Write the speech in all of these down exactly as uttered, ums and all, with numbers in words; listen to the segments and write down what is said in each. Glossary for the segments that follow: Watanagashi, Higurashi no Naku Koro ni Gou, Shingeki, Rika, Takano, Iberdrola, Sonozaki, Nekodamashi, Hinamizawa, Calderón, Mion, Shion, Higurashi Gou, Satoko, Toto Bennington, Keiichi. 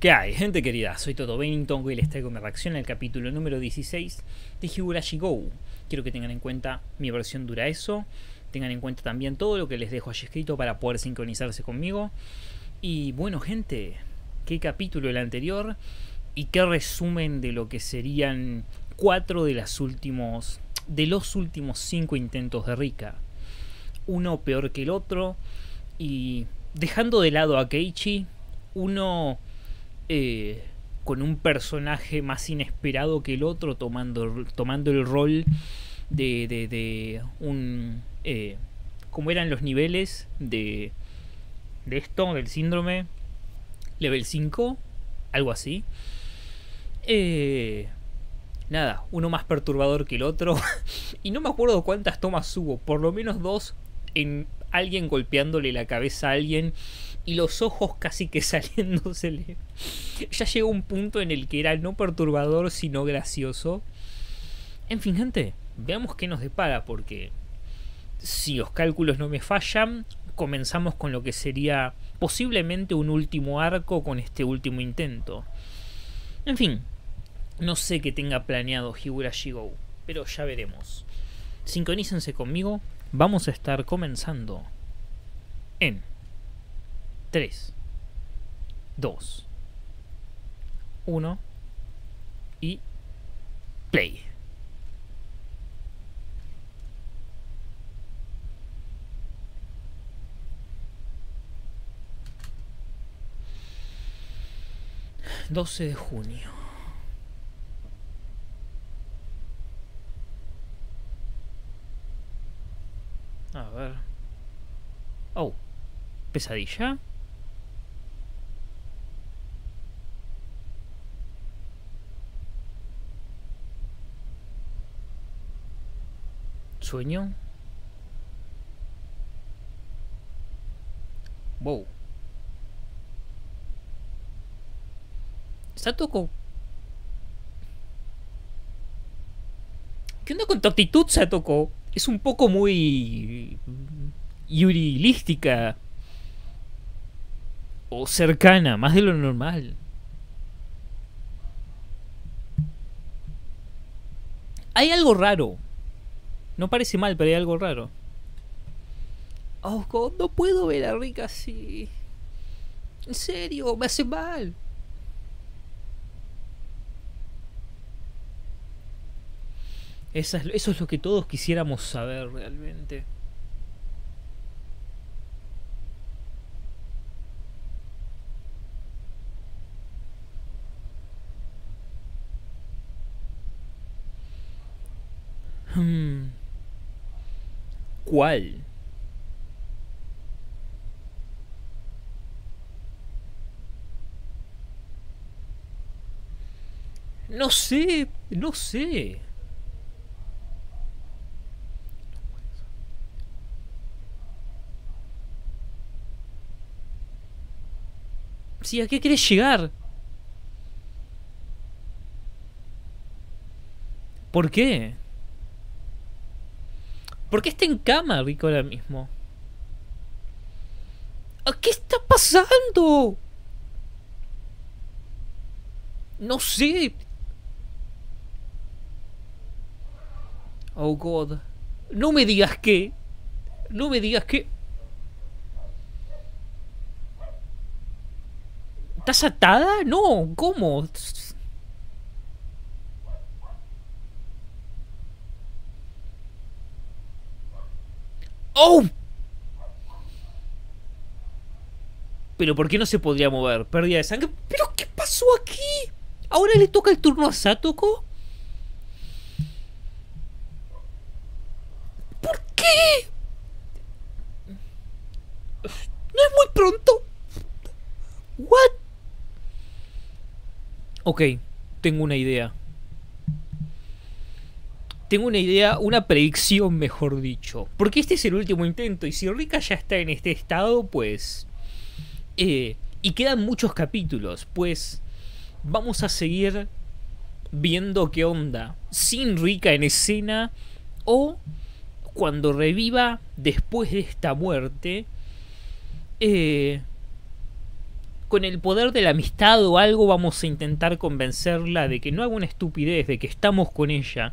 ¿Qué hay, gente querida? Soy Toto Bennington y les traigo mi reacción al capítulo número dieciséis de Higurashi Gou. Quiero que tengan en cuenta mi versión dura eso, tengan en cuenta también todo lo que les dejo allí escrito para poder sincronizarse conmigo. Y bueno, gente, qué capítulo el anterior y qué resumen de lo que serían cuatro de, las últimos, de los últimos cinco intentos de Rika. Uno peor que el otro y dejando de lado a Keiichi, uno... Eh, con un personaje más inesperado que el otro tomando, tomando el rol de, de, de un eh, como eran los niveles de, de esto, del síndrome level cinco, algo así. eh, nada, uno más perturbador que el otro y no me acuerdo cuántas tomas hubo, por lo menos dos en alguien golpeándole la cabeza a alguien y los ojos casi que saliéndosele. Ya llegó un punto en el que era no perturbador sino gracioso. En fin, gente, veamos qué nos depara, porque si los cálculos no me fallan, comenzamos con lo que sería posiblemente un último arco con este último intento. En fin, no sé qué tenga planeado Higurashi Gou, pero ya veremos. Sincronícense conmigo, vamos a estar comenzando en tres, dos, uno y play. doce de junio. A ver. Oh, pesadilla. Sueño. Wow. Satoko. ¿Qué onda con tu actitud, Satoko? Es un poco muy... yurilística. O cercana, más de lo normal. Hay algo raro. No parece mal, pero hay algo raro. Oh, God, no puedo ver a Rika así. En serio, me hace mal. Eso es, eso es lo que todos quisiéramos saber realmente. Hmm. ¿Cuál? No sé, no sé. Sí, ¿a qué querés llegar? ¿Por qué? ¿Por qué está en cama Rika ahora mismo? ¿Qué está pasando? No sé. Oh, God. No me digas que... No me digas que... ¿Estás atada? No, ¿cómo? ¡Oh! ¿Pero por qué no se podría mover? Pérdida de sangre. ¿Pero qué pasó aquí? ¿Ahora le toca el turno a Satoko? ¿Por qué? ¿No es muy pronto? ¿What? Ok, tengo una idea. Tengo una idea, una predicción mejor dicho. Porque este es el último intento y si Rika ya está en este estado, pues... Eh, y quedan muchos capítulos, pues... Vamos a seguir viendo qué onda. Sin Rika en escena o cuando reviva después de esta muerte. Eh, con el poder de la amistad o algo vamos a intentar convencerla de que no haga una estupidez, de que estamos con ella.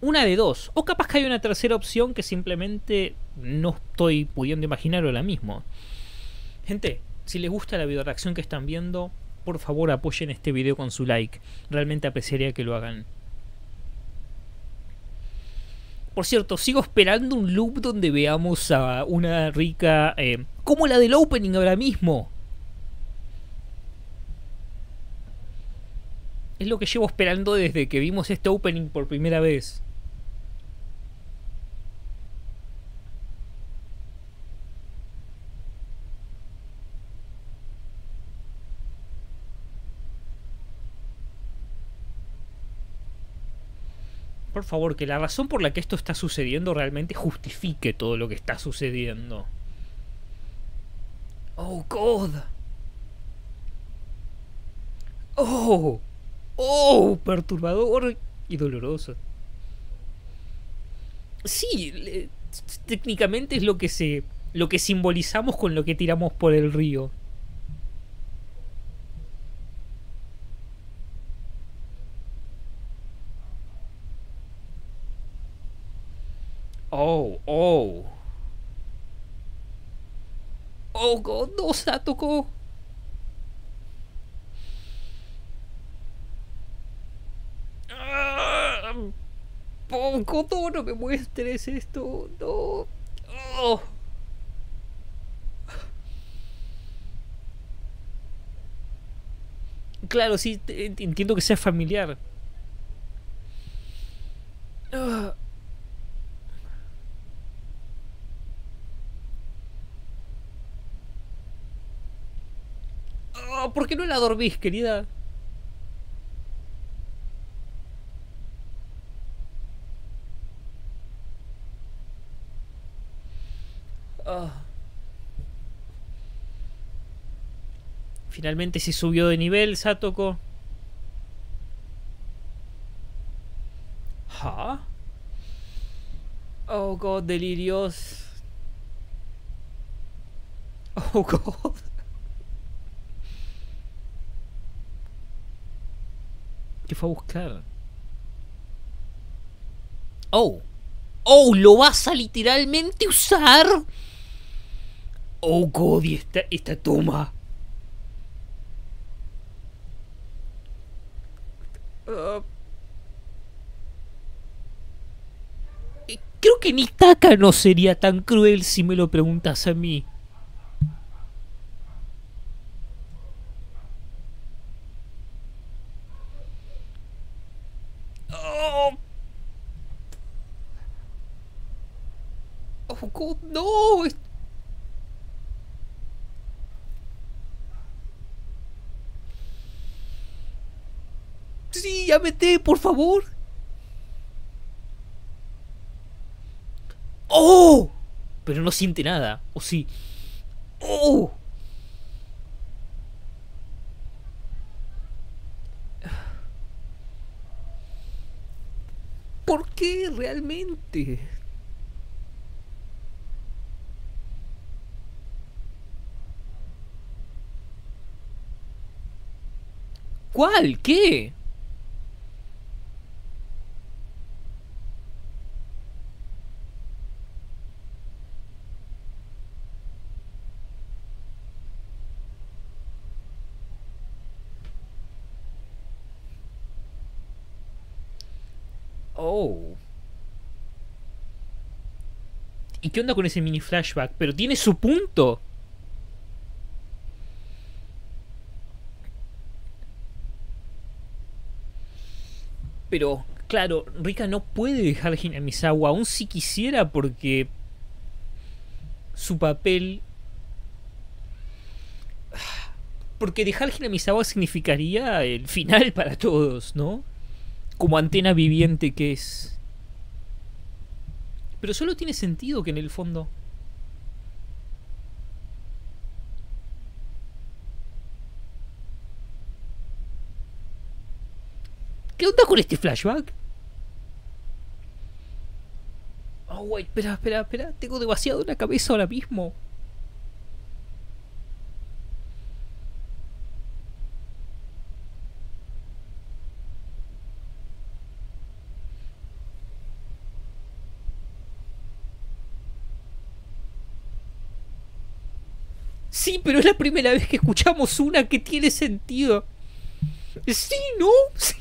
Una de dos. O capaz que hay una tercera opción que simplemente no estoy pudiendo imaginar ahora mismo. Gente, si les gusta la video reacción que están viendo, por favor apoyen este video con su like. Realmente apreciaría que lo hagan. Por cierto, sigo esperando un loop donde veamos a una Rika eh, como la del opening ahora mismo. Es lo que llevo esperando desde que vimos este opening por primera vez. Por favor, que la razón por la que esto está sucediendo realmente justifique todo lo que está sucediendo. Oh, God. Oh. Oh, perturbador y doloroso. Sí, le, técnicamente es lo que se, lo que simbolizamos con lo que tiramos por el río. Oh, oh. Oh, God, no, Satoko. Oh, Koto, no me muestres esto. No. Oh. Claro, sí, entiendo que sea familiar. Oh. Oh, ¿por qué no la dormís, querida? Finalmente se subió de nivel, Satoko. ¿Huh? Oh, God, delirios. Oh, God. ¿Qué fue a buscar? Oh. Oh, ¿lo vas a literalmente usar? Oh, God, y esta, esta toma. Uh, creo que ni Takano no sería tan cruel si me lo preguntas a mí. Oh, oh God, no. Sí, ya meté, por favor. ¡Oh! Pero no siente nada, ¿o sí? ¡Oh! ¿Por qué realmente? ¿Cuál? ¿Qué? Oh. ¿Y qué onda con ese mini flashback? Pero tiene su punto. Pero, claro, Rika no puede dejar Hinamizawa, aún si quisiera, porque su papel... Porque dejar Hinamizawa significaría el final para todos, ¿no? Como antena viviente que es. Pero solo tiene sentido que en el fondo... ¿Qué onda con este flashback? Oh, wait, espera, espera, espera. Tengo demasiado en la cabeza ahora mismo. Sí, pero es la primera vez que escuchamos una que tiene sentido. Sí, ¿no? Sí.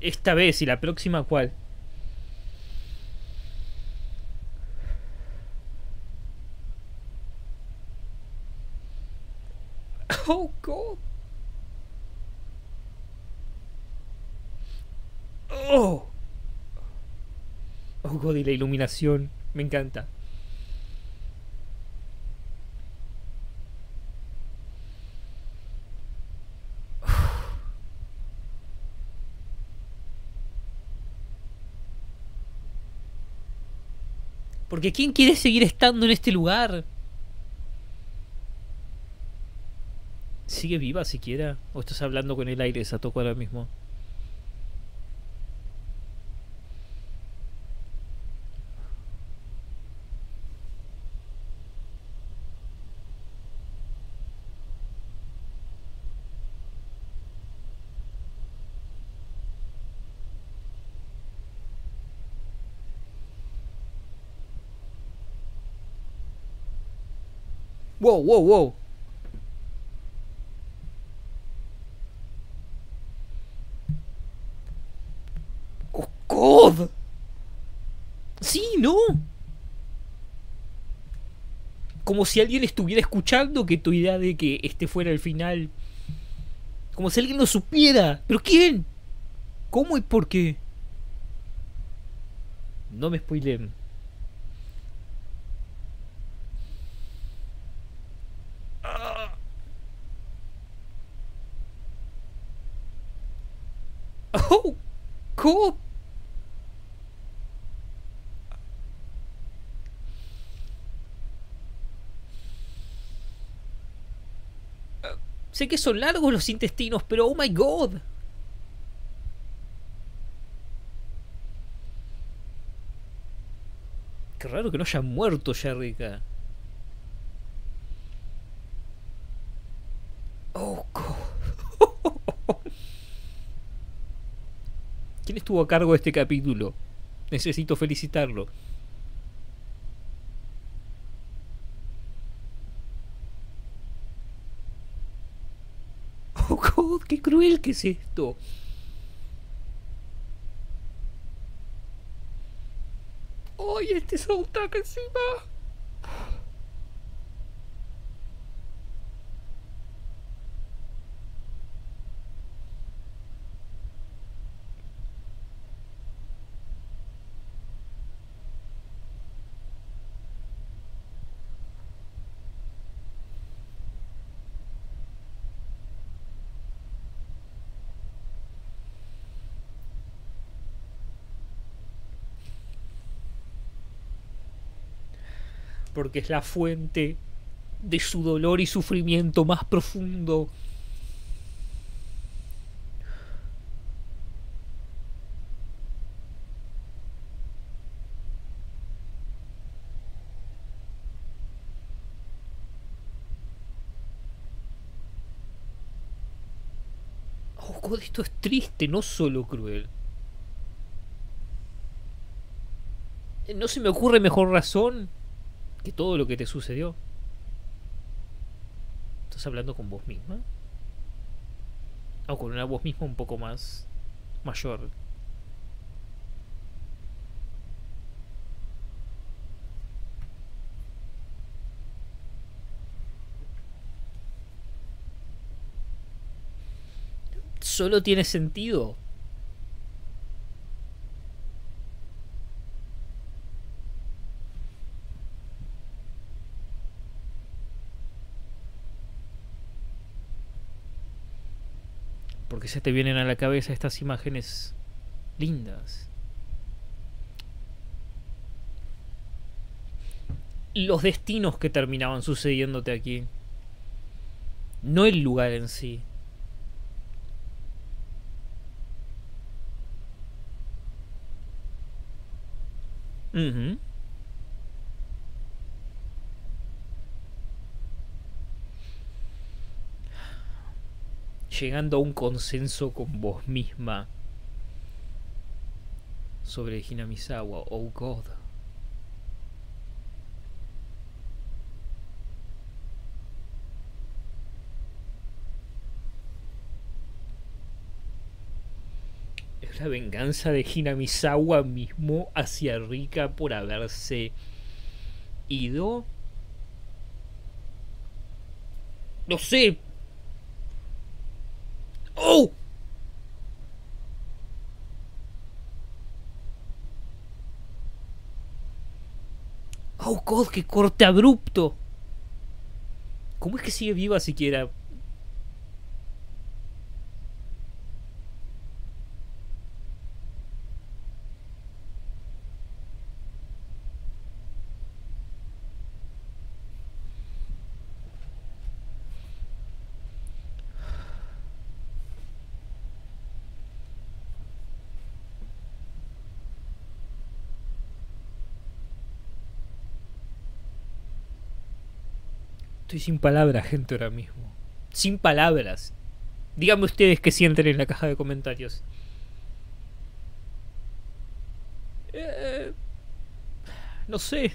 Esta vez y la próxima, ¿cuál? Oh, God. Oh. Oh, God, y la iluminación. Me encanta. Porque ¿quién quiere seguir estando en este lugar? ¿Sigue viva siquiera? ¿O estás hablando con el aire, Satoko, ahora mismo? Wow, wow, wow. Oh, God. Sí, no. Como si alguien estuviera escuchando que tu idea de que este fuera el final. Como si alguien lo supiera. ¿Pero quién? ¿Cómo y por qué? No me spoilen. Oh, God. Uh, sé que son largos los intestinos, pero oh my God. Qué raro que no haya muerto ya, Rika. Oh, God. ¿Quién estuvo a cargo de este capítulo? Necesito felicitarlo. Oh, God, qué cruel que es esto. ¡Ay, este es un ataque encima! Porque es la fuente de su dolor y sufrimiento más profundo. Oh, God, esto es triste, no solo cruel. No se me ocurre mejor razón que todo lo que te sucedió. ¿Estás hablando con vos misma? O con una voz misma un poco más mayor. Solo tiene sentido. Porque se te vienen a la cabeza estas imágenes lindas. Los destinos que terminaban sucediéndote aquí. No el lugar en sí. Uh-huh. Llegando a un consenso con vos misma. sobre Hinamizawa. Oh God. Es la venganza de Hinamizawa mismo hacia Rika por haberse ido. No sé. ¡Oh! ¡Oh, God! ¡Qué corte abrupto! ¿Cómo es que sigue viva siquiera? Estoy sin palabras, gente, ahora mismo. Sin palabras. Díganme ustedes qué sienten en la caja de comentarios. Eh, no sé.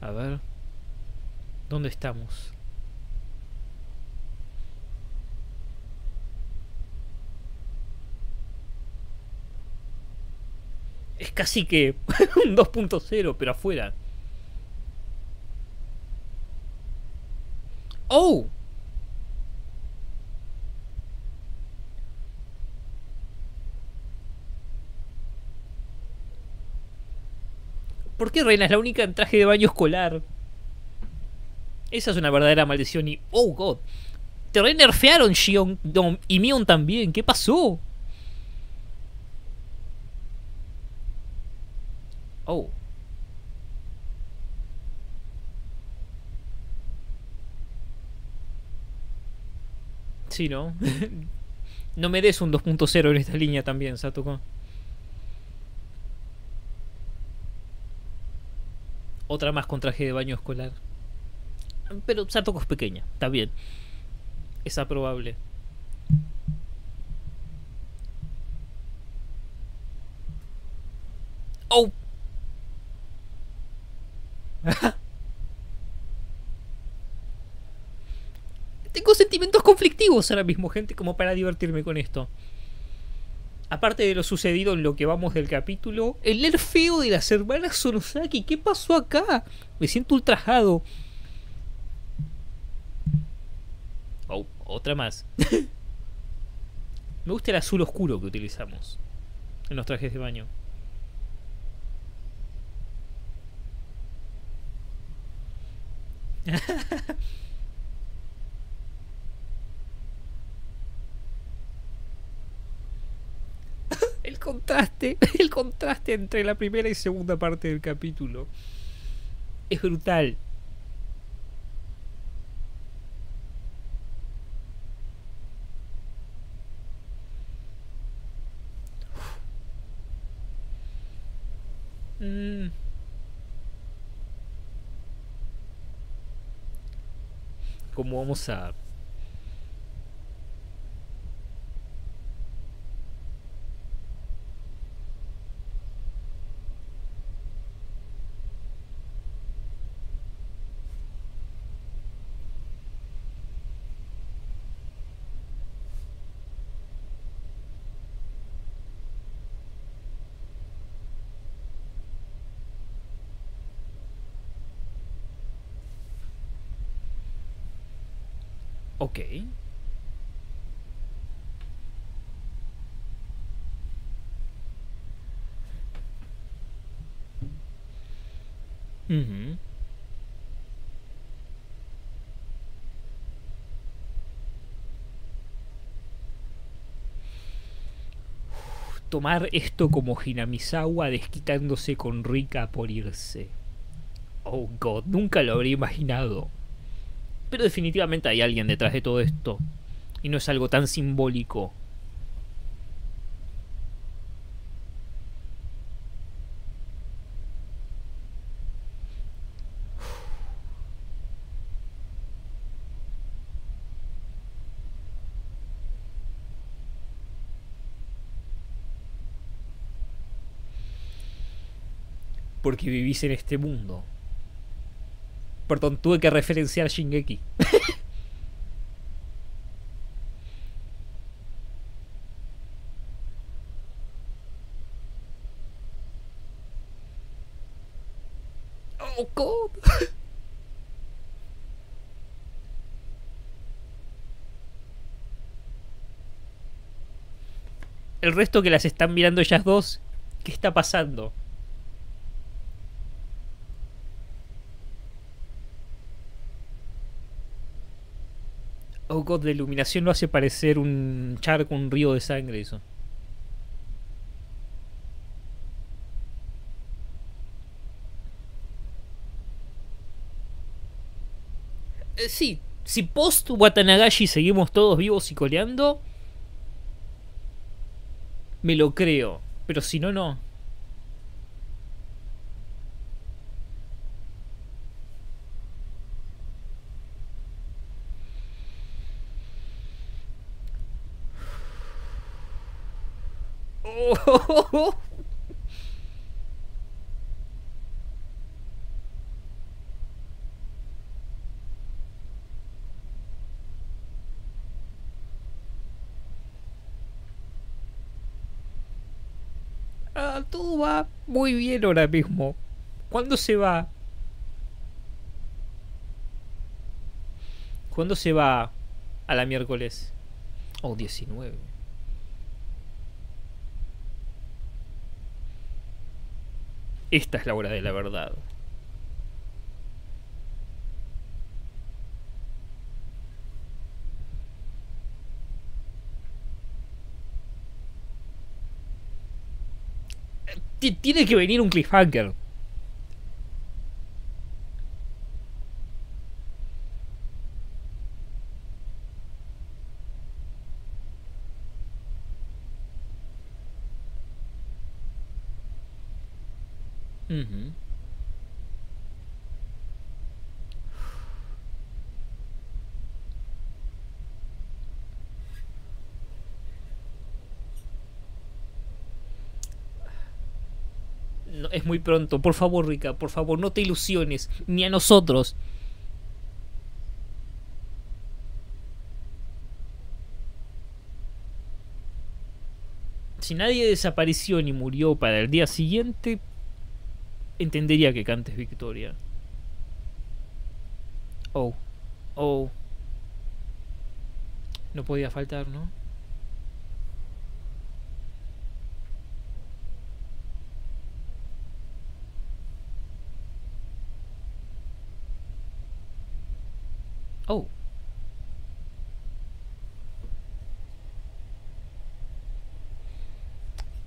A ver, ¿dónde estamos? Es casi que un dos punto cero, pero afuera. ¡Oh! ¿Por qué Reina es la única en traje de baño escolar? Esa es una verdadera maldición y... ¡Oh, God! ¡Te renerfearon, Shion! No, y Mion también. ¿Qué pasó? ¡Oh! Sí, ¿no? No me des un dos punto cero en esta línea también, Satoko. Otra más con traje de baño escolar. Pero Satoko es pequeña, está bien. Es aprobable. ¡Oh! Tengo sentimientos conflictivos ahora mismo, gente, como para divertirme con esto. Aparte de lo sucedido en lo que vamos del capítulo, el nerfeo de las hermanas Sonozaki. ¿Qué pasó acá? Me siento ultrajado. Oh, otra más. Me gusta el azul oscuro que utilizamos en los trajes de baño. El contraste, el contraste entre la primera y segunda parte del capítulo es brutal. Mm. ¿Cómo vamos a...? Ok. Uh-huh. Uf, tomar esto como Hinamizawa desquitándose con Rika por irse. Oh, God, nunca lo habría imaginado. Pero definitivamente hay alguien detrás de todo esto. Y no es algo tan simbólico. porque vivís en este mundo. Perdón, tuve que referenciar Shingeki. Oh, God. El resto que las están mirando ellas dos, ¿qué está pasando? Oh God, la iluminación lo hace parecer un charco, un río de sangre eso. Eh, sí, si post Watanagashi seguimos todos vivos y coleando, me lo creo, pero si no, no. Ah, todo va muy bien ahora mismo. ¿Cuándo se va? ¿Cuándo se va a la miércoles? Oh, diecinueve. Esta es la hora de la verdad. Tiene que venir un cliffhanger. Uh-huh. No, es muy pronto, por favor, Rika, por favor, no te ilusiones, ni a nosotros. Si nadie desapareció ni murió para el día siguiente, entendería que cantes victoria. Oh, oh. No podía faltar, ¿no? Oh.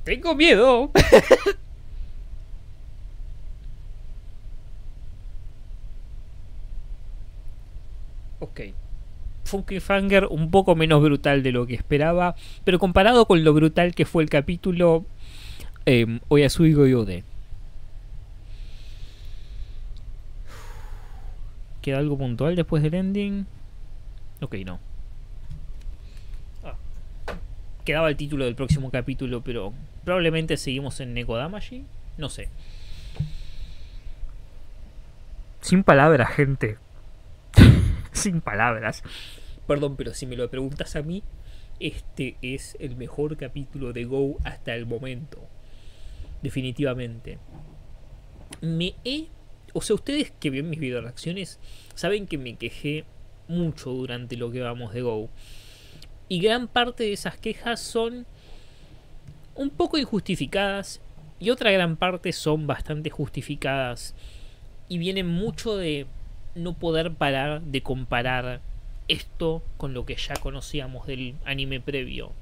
Tengo miedo. Ok, fue un cliffhanger un poco menos brutal de lo que esperaba, pero comparado con lo brutal que fue el capítulo, eh, Oyasui Goyode. ¿Queda algo puntual después del ending? Ok, no. Ah. Quedaba el título del próximo capítulo, pero probablemente seguimos en Nekodamashi. No sé. Sin palabras, gente. Sin palabras. Perdón, pero si me lo preguntas a mí, este es el mejor capítulo de Gou hasta el momento. Definitivamente. Me he... O sea, ustedes que ven mis video reacciones saben que me quejé mucho durante lo que vamos de Gou. Y gran parte de esas quejas son un poco injustificadas. Y otra gran parte son bastante justificadas. Y vienen mucho de... no poder parar de comparar esto con lo que ya conocíamos del anime previo.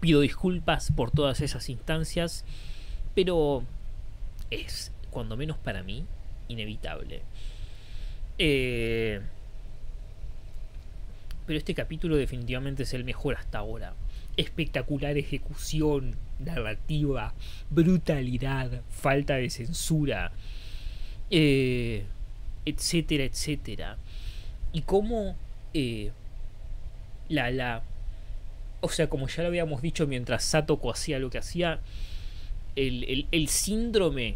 Pido disculpas por todas esas instancias, pero es, cuando menos para mí, inevitable. Eh, pero este capítulo definitivamente es el mejor hasta ahora. Espectacular ejecución, narrativa, brutalidad, falta de censura. Eh... etcétera, etcétera. Y como eh, la, la o sea, como ya lo habíamos dicho mientras Satoko hacía lo que hacía, el, el, el síndrome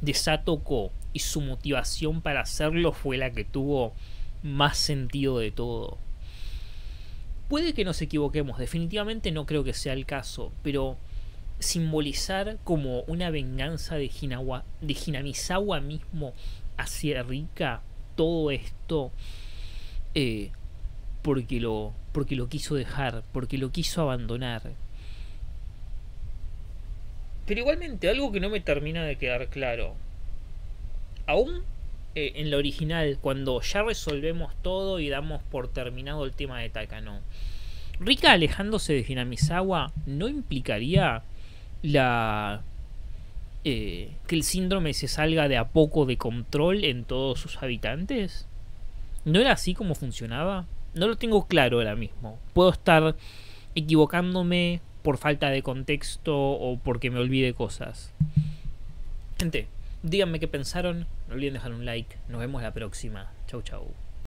de Satoko y su motivación para hacerlo fue la que tuvo más sentido de todo. Puede que nos equivoquemos, definitivamente no creo que sea el caso, pero simbolizar como una venganza de, Hinawa, de Hinamizawa mismo hacia Rika todo esto eh, porque, lo, porque lo quiso dejar, porque lo quiso abandonar. Pero igualmente, algo que no me termina de quedar claro. Aún eh, en la original, cuando ya resolvemos todo y damos por terminado el tema de Takano, Rika alejándose de Hinamizawa no implicaría la eh, que el síndrome se salga de a poco de control en todos sus habitantes. ¿No era así como funcionaba? No lo tengo claro ahora mismo. Puedo estar equivocándome por falta de contexto o porque me olvide cosas. Gente, díganme qué pensaron. No olviden dejar un like. Nos vemos la próxima. Chau, chau.